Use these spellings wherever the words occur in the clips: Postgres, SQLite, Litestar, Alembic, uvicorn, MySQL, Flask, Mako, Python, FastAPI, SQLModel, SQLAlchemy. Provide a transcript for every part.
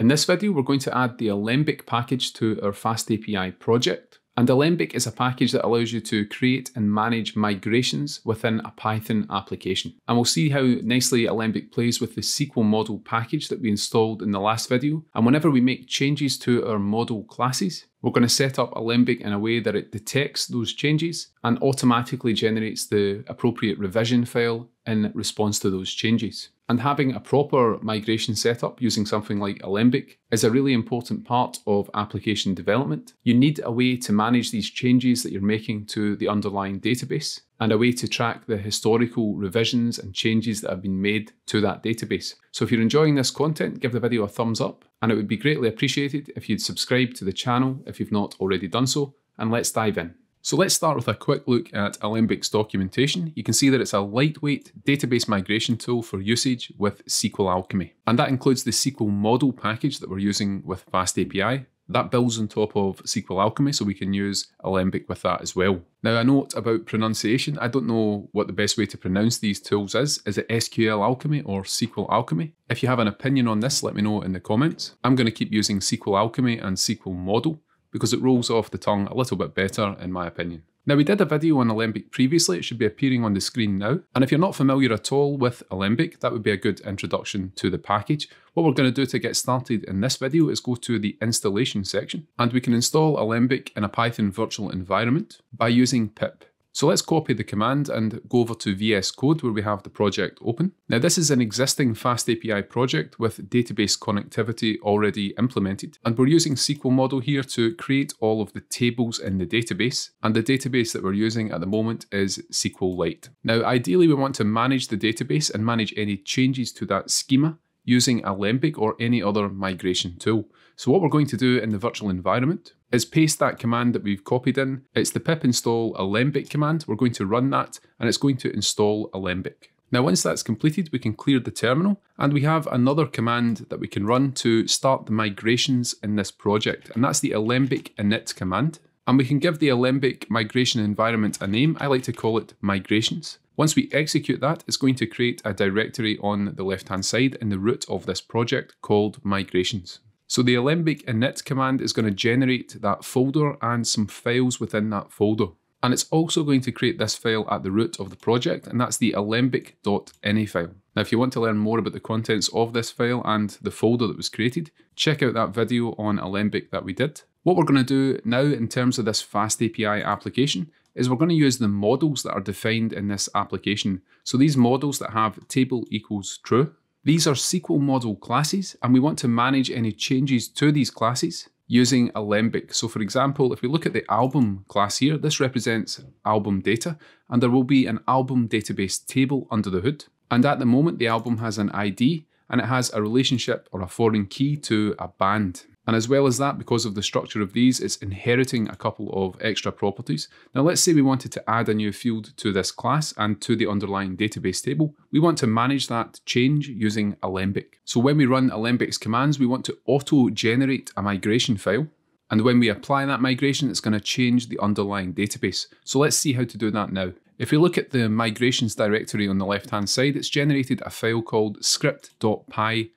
In this video, we're going to add the Alembic package to our FastAPI project. And Alembic is a package that allows you to create and manage migrations within a Python application. And we'll see how nicely Alembic plays with the SQLModel package that we installed in the last video. And whenever we make changes to our model classes, we're going to set up Alembic in a way that it detects those changes and automatically generates the appropriate revision file in response to those changes. And having a proper migration setup using something like Alembic is a really important part of application development. You need a way to manage these changes that you're making to the underlying database and a way to track the historical revisions and changes that have been made to that database. So if you're enjoying this content, give the video a thumbs up, and it would be greatly appreciated if you'd subscribe to the channel if you've not already done so, and let's dive in. So let's start with a quick look at Alembic's documentation. You can see that it's a lightweight database migration tool for usage with SQLAlchemy. And that includes the SQLModel package that we're using with FastAPI. That builds on top of SQLAlchemy, so we can use Alembic with that as well. Now, a note about pronunciation. I don't know what the best way to pronounce these tools is. Is it SQLAlchemy or SQLAlchemy? If you have an opinion on this, let me know in the comments. I'm going to keep using SQLAlchemy and SQLModel because it rolls off the tongue a little bit better, in my opinion. Now, we did a video on Alembic previously. It should be appearing on the screen now. And if you're not familiar at all with Alembic, that would be a good introduction to the package. What we're going to do to get started in this video is go to the installation section, and we can install Alembic in a Python virtual environment by using pip. So let's copy the command and go over to VS Code where we have the project open. Now, this is an existing FastAPI project with database connectivity already implemented. And we're using SQLModel here to create all of the tables in the database. And the database that we're using at the moment is SQLite. Now, ideally, we want to manage the database and manage any changes to that schema using Alembic or any other migration tool. So what we're going to do in the virtual environment is paste that command that we've copied in. It's the pip install Alembic command. We're going to run that, and it's going to install Alembic. Now, once that's completed, we can clear the terminal, and we have another command that we can run to start the migrations in this project, and that's the Alembic init command. And we can give the Alembic migration environment a name. I like to call it migrations. Once we execute that, it's going to create a directory on the left-hand side in the root of this project called migrations. So the Alembic init command is going to generate that folder and some files within that folder. And it's also going to create this file at the root of the project, and that's the alembic.ini file. Now, if you want to learn more about the contents of this file and the folder that was created, check out that video on Alembic that we did. What we're going to do now in terms of this FastAPI application is we're going to use the models that are defined in this application. So these models that have table equals true, these are SQLModel classes, and we want to manage any changes to these classes using Alembic. So for example, if we look at the album class here, this represents album data, and there will be an album database table under the hood. And at the moment, the album has an ID, and it has a relationship or a foreign key to a band. And as well as that, because of the structure of these, it's inheriting a couple of extra properties. Now, let's say we wanted to add a new field to this class and to the underlying database table. We want to manage that change using Alembic. So when we run Alembic's commands, we want to auto-generate a migration file. And when we apply that migration, it's going to change the underlying database. So let's see how to do that now. If we look at the migrations directory on the left-hand side, it's generated a file called script.py.com.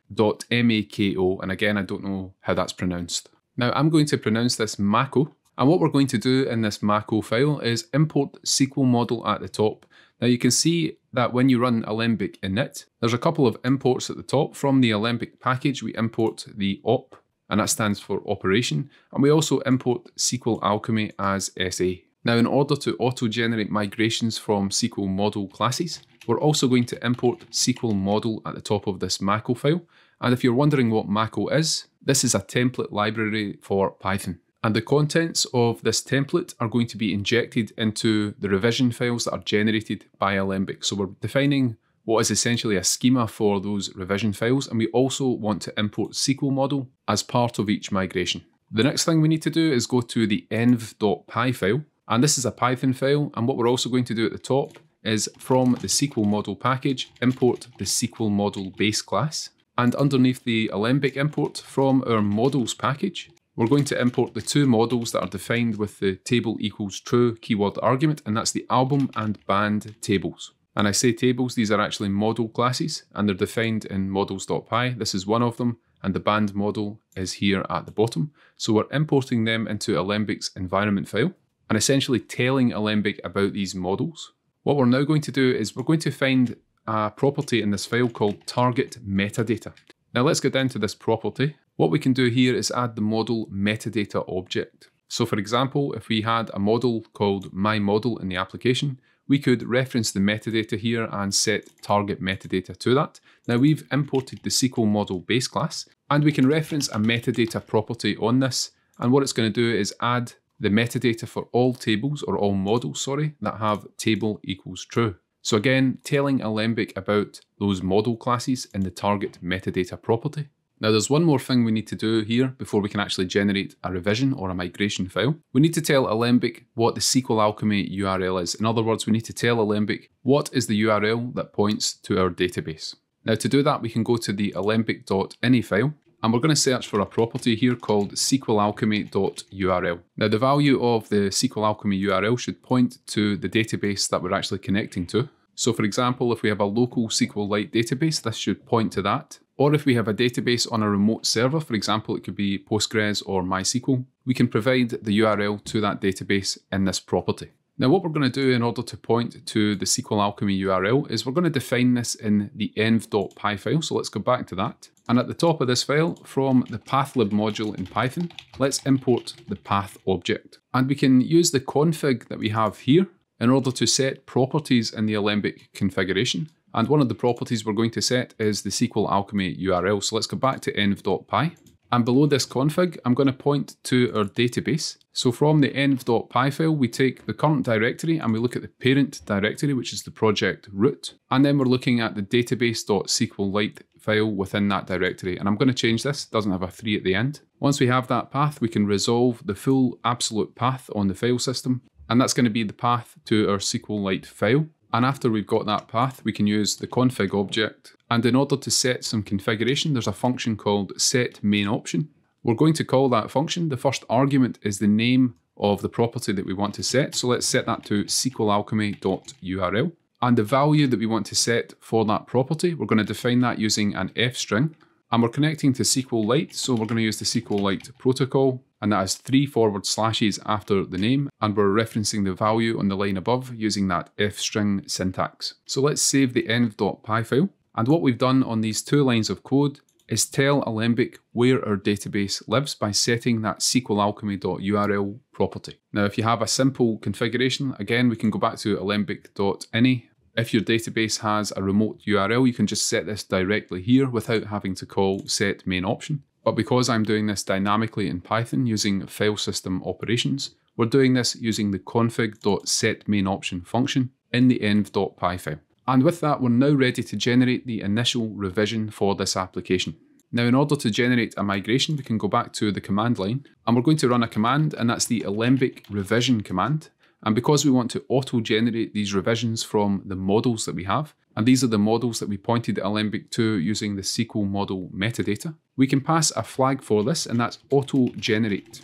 .mako, and again, I don't know how that's pronounced. Now, I'm going to pronounce this Mako, and what we're going to do in this Mako file is import SQLModel at the top. Now, you can see that when you run Alembic init, there's a couple of imports at the top. From the Alembic package, we import the op, and that stands for operation, and we also import SQLAlchemy as SA. Now, in order to auto-generate migrations from SQLModel classes, we're also going to import SQLModel at the top of this Mako file. And if you're wondering what Mako is, this is a template library for Python. And the contents of this template are going to be injected into the revision files that are generated by Alembic. So we're defining what is essentially a schema for those revision files. And we also want to import SQLModel as part of each migration. The next thing we need to do is go to the env.py file. And this is a Python file. And what we're also going to do at the top is from the SQLModel package, import the SQLModel base class. And underneath the Alembic import from our models package, we're going to import the two models that are defined with the table equals true keyword argument, and that's the album and band tables. And I say tables, these are actually model classes, and they're defined in models.py. This is one of them, and the band model is here at the bottom. So we're importing them into Alembic's environment file and essentially telling Alembic about these models. What we're now going to do is we're going to find a property in this file called target metadata. Now let's get down to this property. What we can do here is add the model metadata object. So for example, if we had a model called my model in the application, we could reference the metadata here and set target metadata to that. Now we've imported the SQLModel base class and we can reference a metadata property on this. And what it's going to do is add the metadata for all tables or all models, that have table equals true. So again, telling Alembic about those model classes in the target metadata property. Now there's one more thing we need to do here before we can actually generate a revision or a migration file. We need to tell Alembic what the SQLAlchemy URL is. In other words, we need to tell Alembic what is the URL that points to our database. Now to do that, we can go to the alembic.ini file and we're going to search for a property here called SQLAlchemy.url. Now the value of the SQLAlchemy URL should point to the database that we're actually connecting to. So for example, if we have a local SQLite database, this should point to that. Or if we have a database on a remote server, for example, it could be Postgres or MySQL, we can provide the URL to that database in this property. Now what we're going to do in order to point to the SQLAlchemy URL is we're going to define this in the env.py file. So let's go back to that. And at the top of this file, from the pathlib module in Python, let's import the path object. And we can use the config that we have here in order to set properties in the Alembic configuration. And one of the properties we're going to set is the SQLAlchemy URL. So let's go back to env.py. And below this config, I'm going to point to our database. So from the env.py file, we take the current directory and we look at the parent directory, which is the project root. And then we're looking at the database.sqlite file within that directory. And I'm going to change this, it doesn't have a 3 at the end. Once we have that path, we can resolve the full absolute path on the file system. And that's going to be the path to our SQLite file. And after we've got that path, we can use the config object. And in order to set some configuration, there's a function called setMainOption. We're going to call that function. The first argument is the name of the property that we want to set. So let's set that to SQLAlchemy.url. And the value that we want to set for that property, we're going to define that using an F string. And we're connecting to SQLite, so we're going to use the SQLite protocol. And that is 3 forward slashes after the name. And we're referencing the value on the line above using that F string syntax. So let's save the env.py file. And what we've done on these 2 lines of code is tell Alembic where our database lives by setting that SQLAlchemy.url property. Now, if you have a simple configuration, again, we can go back to alembic.ini. If your database has a remote URL, you can just set this directly here without having to call setMainOption. But because I'm doing this dynamically in Python using file system operations, we're doing this using the config.setMainOption function in the env.py file. And with that, we're now ready to generate the initial revision for this application. Now, in order to generate a migration, we can go back to the command line and we're going to run a command, and that's the Alembic revision command. And because we want to auto-generate these revisions from the models that we have, and these are the models that we pointed Alembic to using the SQLModel metadata, we can pass a flag for this, and that's auto-generate.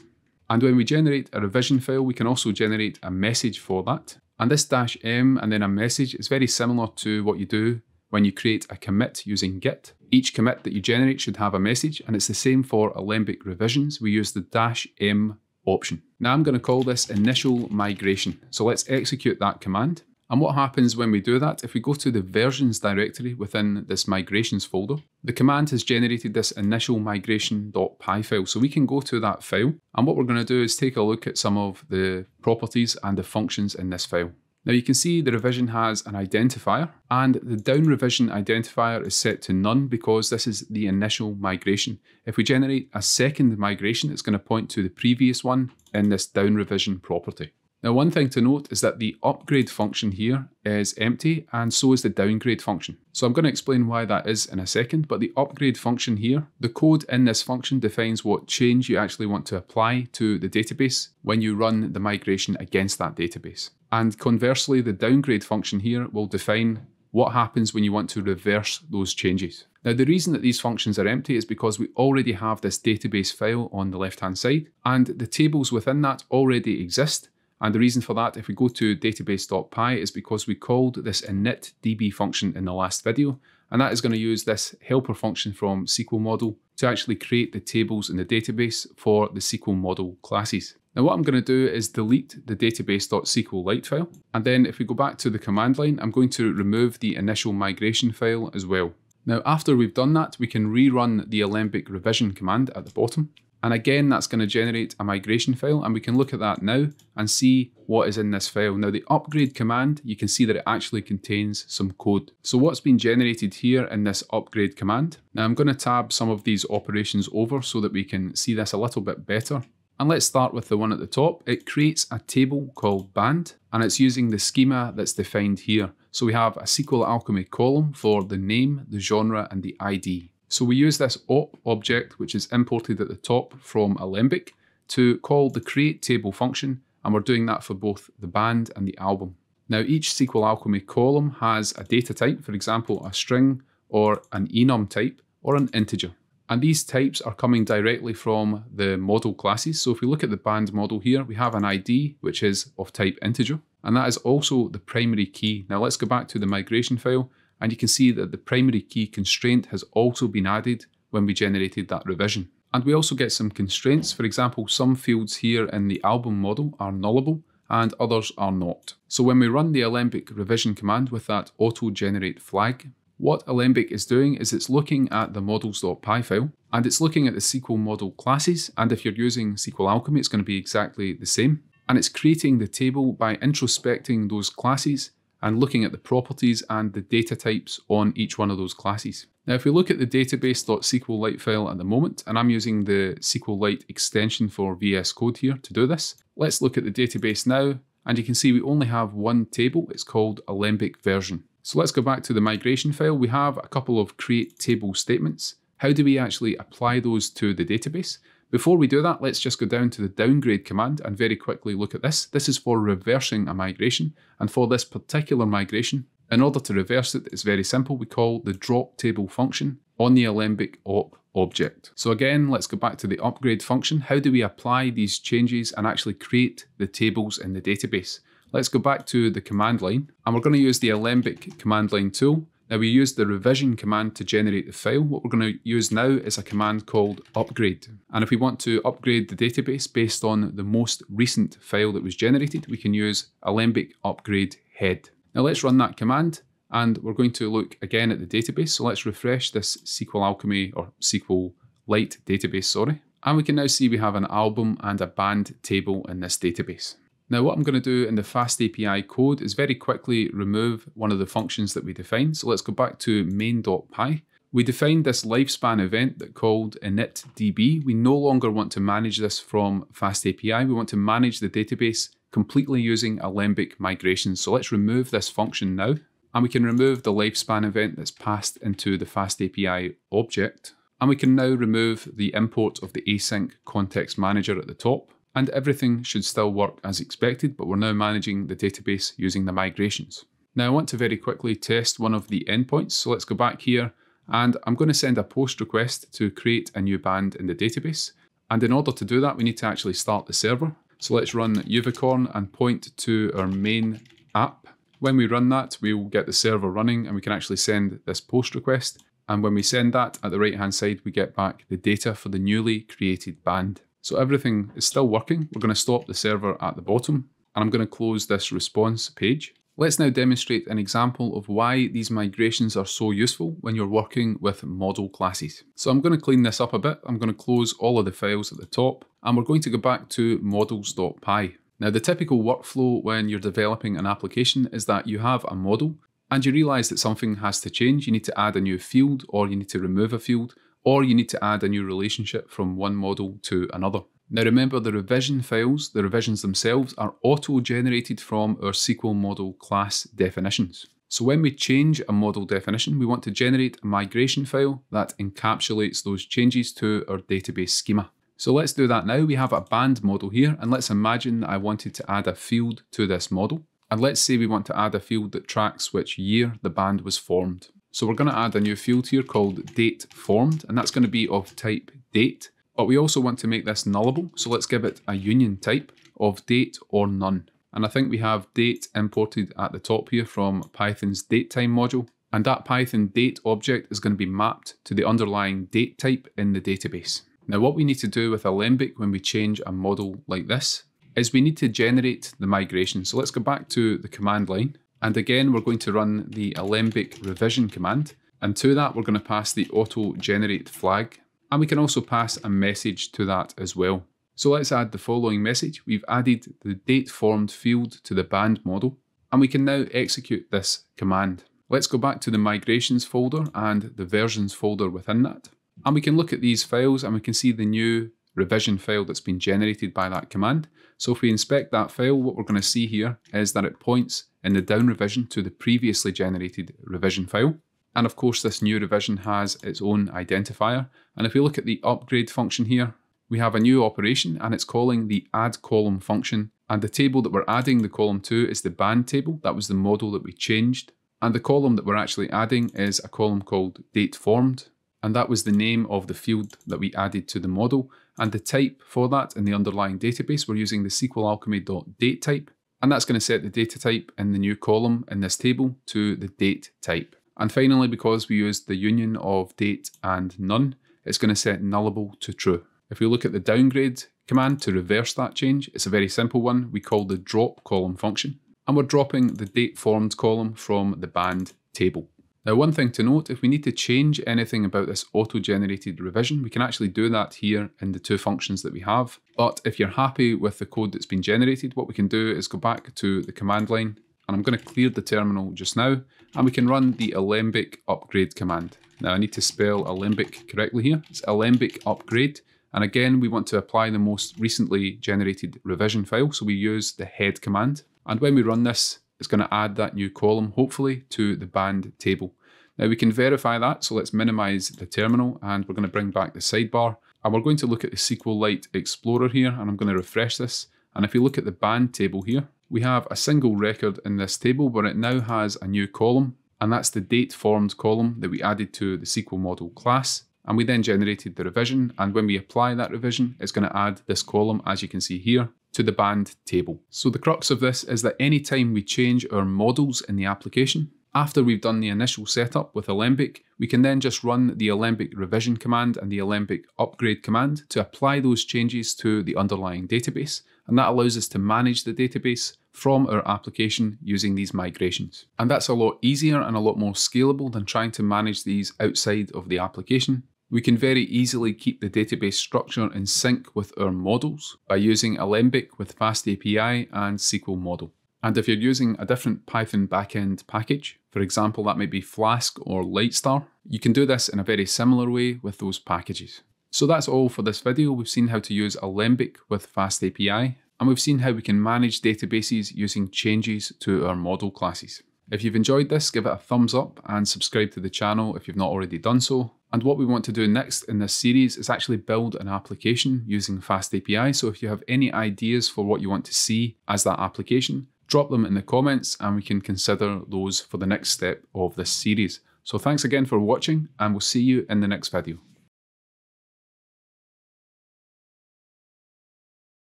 And when we generate a revision file, we can also generate a message for that. And this -m and then a message is very similar to what you do when you create a commit using Git. Each commit that you generate should have a message, and it's the same for Alembic revisions. We use the -m option. Now I'm going to call this initial migration. So let's execute that command. And what happens when we do that, if we go to the versions directory within this migrations folder, the command has generated this initial migration.py file. So we can go to that file. And what we're going to do is take a look at some of the properties and the functions in this file. Now you can see the revision has an identifier, and the down revision identifier is set to none because this is the initial migration. If we generate a second migration, it's going to point to the previous one in this down revision property. Now, one thing to note is that the upgrade function here is empty, and so is the downgrade function. So I'm going to explain why that is in a second, but the upgrade function here, the code in this function defines what change you actually want to apply to the database when you run the migration against that database. And conversely, the downgrade function here will define what happens when you want to reverse those changes. Now, the reason that these functions are empty is because we already have this database file on the left-hand side, and the tables within that already exist. And the reason for that, if we go to database.py, is because we called this init db function in the last video, And that is going to use this helper function from SQLModel to actually create the tables in the database for the SQLModel classes. Now what I'm going to do is delete the database.sqlite file. And then if we go back to the command line, I'm going to remove the initial migration file as well. Now after we've done that, we can rerun the Alembic revision command at the bottom. And again, that's going to generate a migration file, and we can look at that now and see what is in this file. Now the upgrade command, you can see that it actually contains some code. So what's been generated here in this upgrade command? Now I'm going to tab some of these operations over so that we can see this a little bit better. And let's start with the one at the top. It creates a table called band, and it's using the schema that's defined here. So we have a SQLAlchemy column for the name, the genre, and the ID. So we use this op object, which is imported at the top from Alembic, to call the create table function, and we're doing that for both the band and the album. Now each SQLAlchemy column has a data type, for example a string or an enum type or an integer. And these types are coming directly from the model classes. So if we look at the band model here, we have an ID, which is of type integer, and that is also the primary key. Now let's go back to the migration file, and you can see that the primary key constraint has also been added when we generated that revision. And we also get some constraints. For example, some fields here in the album model are nullable and others are not. So when we run the Alembic revision command with that auto-generate flag, what Alembic is doing is it's looking at the models.py file, and it's looking at the SQLModel classes. And if you're using SQLAlchemy, it's going to be exactly the same. And it's creating the table by introspecting those classes and looking at the properties and the data types on each one of those classes. Now if we look at the database.sqlite file at the moment, and I'm using the SQLite extension for VS Code here to do this, let's look at the database now, and you can see we only have one table. It's called Alembic version. So let's go back to the migration file. We have a couple of create table statements. How do we actually apply those to the database? Before we do that, let's just go down to the downgrade command and very quickly look at this. This is for reversing a migration, and for this particular migration, in order to reverse it, it's very simple. We call the drop table function on the Alembic op object. So again, let's go back to the upgrade function. How do we apply these changes and actually create the tables in the database? Let's go back to the command line, and we're going to use the Alembic command line tool. Now we used the revision command to generate the file. What we're going to use now is a command called upgrade. And if we want to upgrade the database based on the most recent file that was generated, we can use Alembic upgrade head. Now let's run that command, and we're going to look again at the database. So let's refresh this SQLAlchemy or SQLite database, And we can now see we have an album and a band table in this database. Now what I'm going to do in the FastAPI code is very quickly remove one of the functions that we defined. So let's go back to main.py. We defined this lifespan event that called initdb. We no longer want to manage this from FastAPI. We want to manage the database completely using Alembic migrations. So let's remove this function now, and we can remove the lifespan event that's passed into the FastAPI object. And we can now remove the import of the async context manager at the top. And everything should still work as expected, but we're now managing the database using the migrations. Now I want to very quickly test one of the endpoints. So let's go back here, and I'm going to send a post request to create a new band in the database. And in order to do that, we need to actually start the server. So let's run uvicorn and point to our main app. When we run that, we will get the server running, and we can actually send this post request. And when we send that, at the right hand side, we get back the data for the newly created band. So everything is still working. We're going to stop the server at the bottom, and I'm going to close this response page. Let's now demonstrate an example of why these migrations are so useful when you're working with model classes. So I'm going to clean this up a bit. I'm going to close all of the files at the top, and we're going to go back to models.py. Now the typical workflow when you're developing an application is that you have a model and you realize that something has to change. You need to add a new field, or you need to remove a field, or you need to add a new relationship from one model to another. Now remember, the revision files, the revisions themselves, are auto-generated from our SQLModel class definitions. So when we change a model definition, we want to generate a migration file that encapsulates those changes to our database schema. So let's do that now. We have a band model here, and let's imagine that I wanted to add a field to this model. And let's say we want to add a field that tracks which year the band was formed. So we're going to add a new field here called date formed, and that's going to be of type date, but we also want to make this nullable. So let's give it a union type of date or none. And I think we have date imported at the top here from Python's datetime module, and that Python date object is going to be mapped to the underlying date type in the database. Now what we need to do with Alembic when we change a model like this is we need to generate the migration. So let's go back to the command line, and again we're going to run the Alembic revision command, and to that we're going to pass the auto generate flag, and we can also pass a message to that as well. So let's add the following message. We've added the date formed field to the band model, and we can now execute this command. Let's go back to the migrations folder and the versions folder within that, and we can look at these files and we can see the new revision file that's been generated by that command. So if we inspect that file, what we're going to see here is that it points in the down revision to the previously generated revision file. And of course, this new revision has its own identifier. And if we look at the upgrade function here, we have a new operation and it's calling the add column function. And the table that we're adding the column to is the band table. That was the model that we changed. And the column that we're actually adding is a column called date formed. And that was the name of the field that we added to the model. And the type for that in the underlying database, we're using the SQLAlchemy.date type. And that's going to set the data type in the new column in this table to the date type. And finally, because we used the union of date and none, it's going to set nullable to true. If we look at the downgrade command to reverse that change, it's a very simple one. We call the drop column function, and we're dropping the date formed column from the band table. Now, one thing to note, if we need to change anything about this auto-generated revision, we can actually do that here in the two functions that we have. But if you're happy with the code that's been generated, what we can do is go back to the command line, and I'm going to clear the terminal just now, and we can run the Alembic upgrade command. Now I need to spell Alembic correctly here. It's Alembic upgrade. And again, we want to apply the most recently generated revision file. So we use the head command. And when we run this, it's going to add that new column, hopefully, to the band table. Now we can verify that. So let's minimize the terminal, and we're going to bring back the sidebar, and we're going to look at the SQLite Explorer here, and I'm going to refresh this. And if you look at the band table here, we have a single record in this table where it now has a new column, and that's the date formed column that we added to the SQLModel class. And we then generated the revision, and when we apply that revision, it's going to add this column, as you can see here, to the band table. So the crux of this is that any time we change our models in the application, after we've done the initial setup with Alembic, we can then just run the Alembic revision command and the Alembic upgrade command to apply those changes to the underlying database. And that allows us to manage the database from our application using these migrations. And that's a lot easier and a lot more scalable than trying to manage these outside of the application. We can very easily keep the database structure in sync with our models by using Alembic with FastAPI and SQLModel. And if you're using a different Python backend package, for example, that might be Flask or Litestar, you can do this in a very similar way with those packages. So that's all for this video. We've seen how to use Alembic with FastAPI, and we've seen how we can manage databases using changes to our model classes. If you've enjoyed this, give it a thumbs up and subscribe to the channel if you've not already done so. And what we want to do next in this series is actually build an application using FastAPI. So if you have any ideas for what you want to see as that application, drop them in the comments and we can consider those for the next step of this series. So thanks again for watching, and we'll see you in the next video.